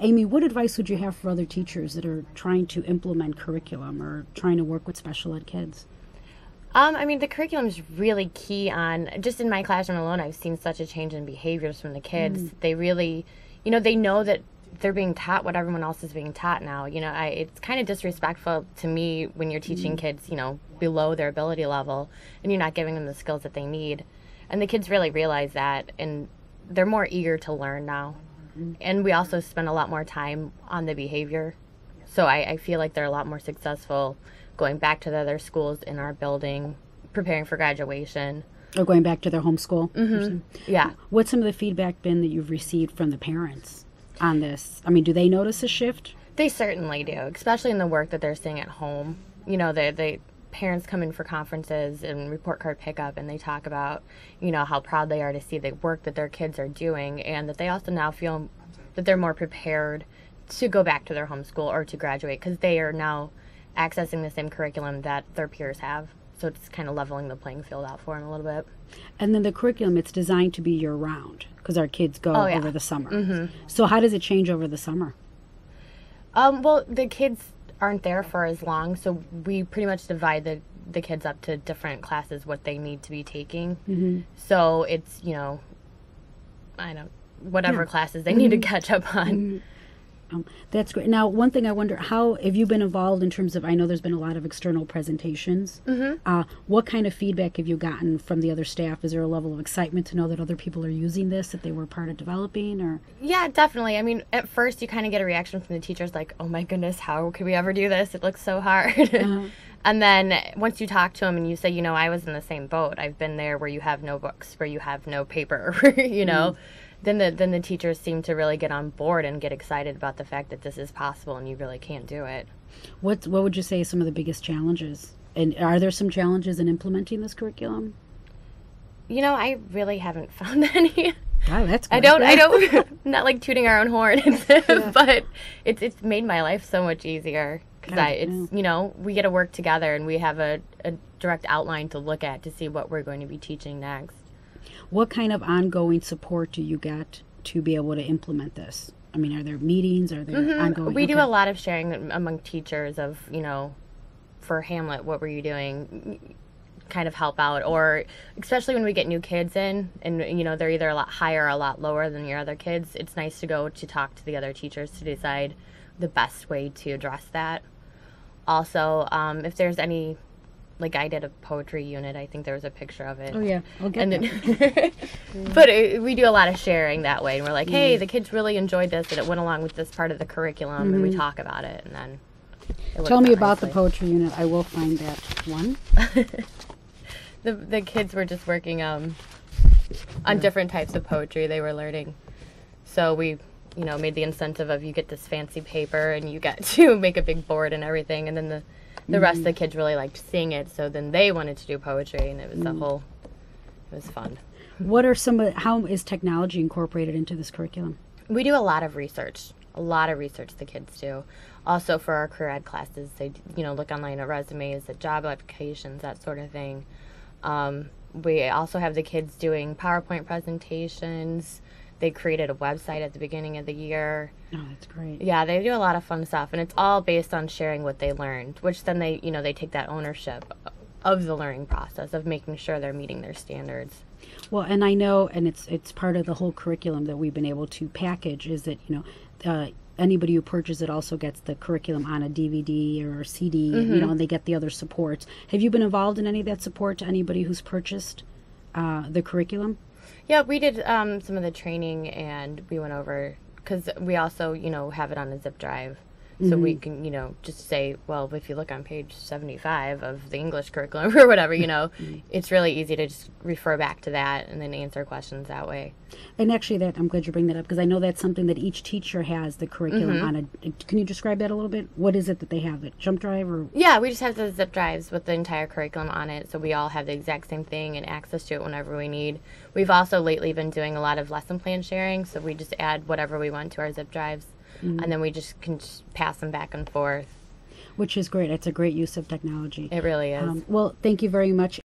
Amy, what advice would you have for other teachers that are trying to implement curriculum or trying to work with special ed kids? I mean, the curriculum is really key on, just in my classroom alone, I've seen such a change in behaviors from the kids. Mm. They really, you know, they know that they're being taught what everyone else is being taught now. You know, it's kind of disrespectful to me when you're teaching kids, you know, below their ability level and you're not giving them the skills that they need. And the kids really realize that, and they're more eager to learn now. Mm. And we also spend a lot more time on the behavior. So I feel like they're a lot more successful going back to the other schools in our building, preparing for graduation. Or going back to their homeschool? Mm-hmm. Yeah. What's some of the feedback been that you've received from the parents on this? I mean, do they notice a shift? They certainly do, especially in the work that they're seeing at home. You know, the parents come in for conferences and report card pickup, and they talk about, you know, how proud they are to see the work that their kids are doing, and that they also now feel that they're more prepared to go back to their homeschool or to graduate because they are now accessing the same curriculum that their peers have. So it's kind of leveling the playing field out for them a little bit. And then the curriculum, it's designed to be year-round because our kids go over the summer. Mm-hmm. So how does it change over the summer? Well, the kids aren't there for as long, so we pretty much divide the kids up to different classes, what they need to be taking. Mm-hmm. So it's, you know, whatever classes they need to catch up on. Mm-hmm. That's great. Now, one thing I wonder, how have you been involved in terms of, I know there's been a lot of external presentations. Mm-hmm. What kind of feedback have you gotten from the other staff? Is there a level of excitement to know that other people are using this, that they were part of developing? Or yeah, definitely. I mean, at first you kind of get a reaction from the teachers like, oh my goodness, how could we ever do this? It looks so hard. Uh-huh. And then once you talk to them and you say, you know, I was in the same boat. I've been there where you have no books, where you have no paper, you know. Mm-hmm. Then the teachers seem to really get on board and get excited about the fact that this is possible and you really can do it. What would you say some of the biggest challenges? And are there some challenges in implementing this curriculum? You know, I really haven't found any. Wow, that's good. I don't not like tooting our own horn, but it's made my life so much easier because you know, we get to work together and we have a direct outline to look at to see what we're going to be teaching next. What kind of ongoing support do you get to be able to implement this? I mean, are there meetings? Are there ongoing? We do a lot of sharing among teachers of, you know, for Hamlet, what were you doing? Kind of help out, or especially when we get new kids in and, you know, they're either a lot higher or a lot lower than your other kids. It's nice to go to talk to the other teachers to decide the best way to address that. Also, if there's any... Like I did a poetry unit. I think there was a picture of it. Oh yeah, I'll get that. But we do a lot of sharing that way, and we're like, hey, the kids really enjoyed this, and it went along with this part of the curriculum, and we talk about it, and then. Tell me about the poetry unit. I will find that one. The kids were just working on different types of poetry they were learning, so we. You know, made the incentive of you get this fancy paper and you got to make a big board and everything, and then the rest of the kids really liked seeing it, so then they wanted to do poetry, and it was it was fun. What are how is technology incorporated into this curriculum? We do a lot of research the kids do. Also for our career ed classes, they, you know, look online at resumes, at job applications, that sort of thing. We also have the kids doing PowerPoint presentations. They created a website at the beginning of the year. Oh, that's great. Yeah, they do a lot of fun stuff, and it's all based on sharing what they learned, which then they, you know, they take that ownership of the learning process, of making sure they're meeting their standards. Well, and I know, and it's part of the whole curriculum that we've been able to package, is that, you know, anybody who purchases it also gets the curriculum on a DVD or a CD, and, you know, and they get the other supports. Have you been involved in any of that support to anybody who's purchased the curriculum? Yeah, we did some of the training, and we went over, because we also, you know, have it on a zip drive. So we can, you know, just say, well, if you look on page 75 of the English curriculum or whatever, you know, it's really easy to just refer back to that and then answer questions that way. And actually that, I'm glad you bring that up, because I know that's something that each teacher has the curriculum on a, can you describe that a little bit? What is it that they have, the jump drive? Or? Yeah, we just have the zip drives with the entire curriculum on it, so we all have the exact same thing and access to it whenever we need. We've also lately been doing a lot of lesson plan sharing, so we just add whatever we want to our zip drives. And then we just can pass them back and forth. Which is great. It's a great use of technology. It really is. Well, thank you very much.